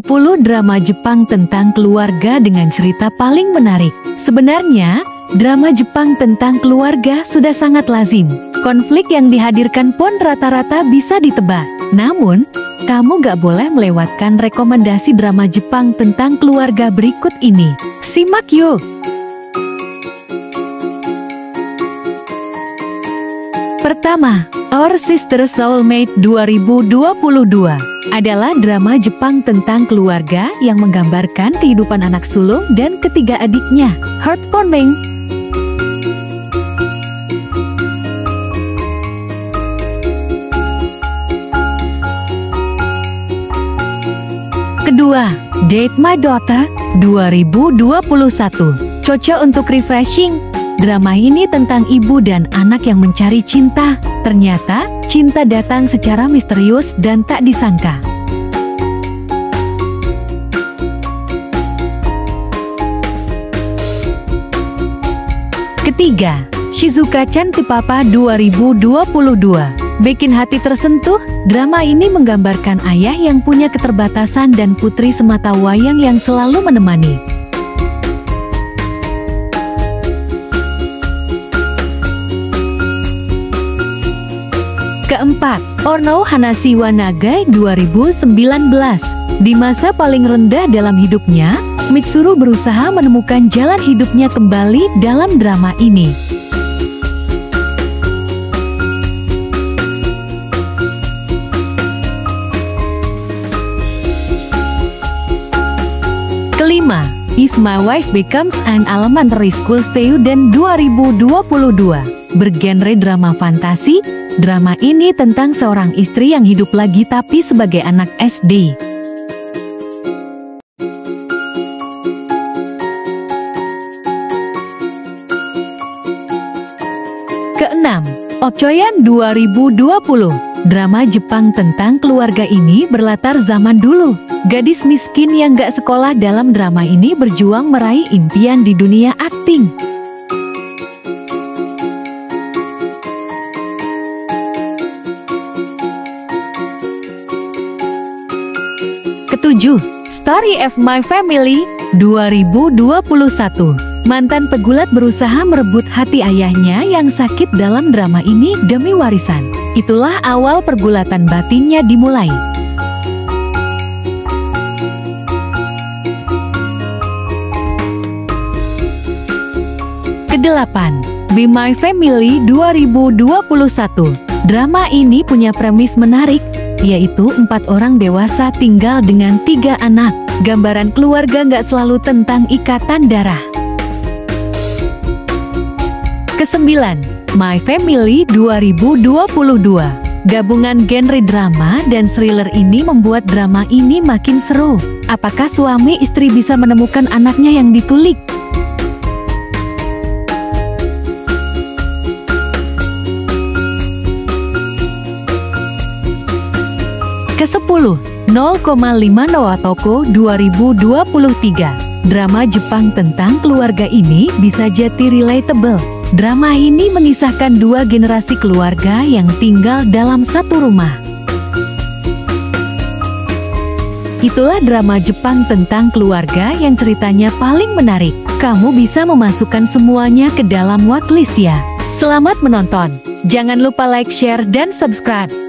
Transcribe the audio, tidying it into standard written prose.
10 drama Jepang tentang keluarga dengan cerita paling menarik. Sebenarnya, drama Jepang tentang keluarga sudah sangat lazim. Konflik yang dihadirkan pun rata-rata bisa ditebak. Namun, kamu gak boleh melewatkan rekomendasi drama Jepang tentang keluarga berikut ini. Simak yuk! Pertama, Our Sister Soulmate 2022 adalah drama Jepang tentang keluarga yang menggambarkan kehidupan anak sulung dan ketiga adiknya. Heartwarming. Kedua, Date My Daughter 2021. Cocok untuk refreshing. Drama ini tentang ibu dan anak yang mencari cinta. Ternyata, cinta datang secara misterius dan tak disangka. Ketiga, Shizuka Cantik Papa 2022. Bikin hati tersentuh, drama ini menggambarkan ayah yang punya keterbatasan dan putri semata wayang yang selalu menemani. Keempat, Ornou Hanashi wa Nagai 2019. Di masa paling rendah dalam hidupnya, Mitsuru berusaha menemukan jalan hidupnya kembali dalam drama ini. Kelima, If My Wife Becomes an Elementary School Student 2022. Bergenre drama fantasi. Drama ini tentang seorang istri yang hidup lagi tapi sebagai anak SD. Keenam, Ochayan 2020. Drama Jepang tentang keluarga ini berlatar zaman dulu. Gadis miskin yang gak sekolah dalam drama ini berjuang meraih impian di dunia akting. Ketujuh, Story of My Family 2021. Mantan pegulat berusaha merebut hati ayahnya yang sakit dalam drama ini demi warisan. Itulah awal pergulatan batinnya dimulai. Kedelapan, Be My Family 2021. Drama ini punya premis menarik, yaitu 4 orang dewasa tinggal dengan 3 anak. Gambaran keluarga nggak selalu tentang ikatan darah. Kesembilan, My Family 2022. Gabungan genre drama dan thriller ini membuat drama ini makin seru. Apakah suami istri bisa menemukan anaknya yang ditulik? Ke-10, 0,5 Nowatoko 2023. Drama Jepang tentang keluarga ini bisa jadi relatable. Drama ini mengisahkan 2 generasi keluarga yang tinggal dalam satu rumah. Itulah drama Jepang tentang keluarga yang ceritanya paling menarik. Kamu bisa memasukkan semuanya ke dalam watchlist ya. Selamat menonton. Jangan lupa like, share, dan subscribe.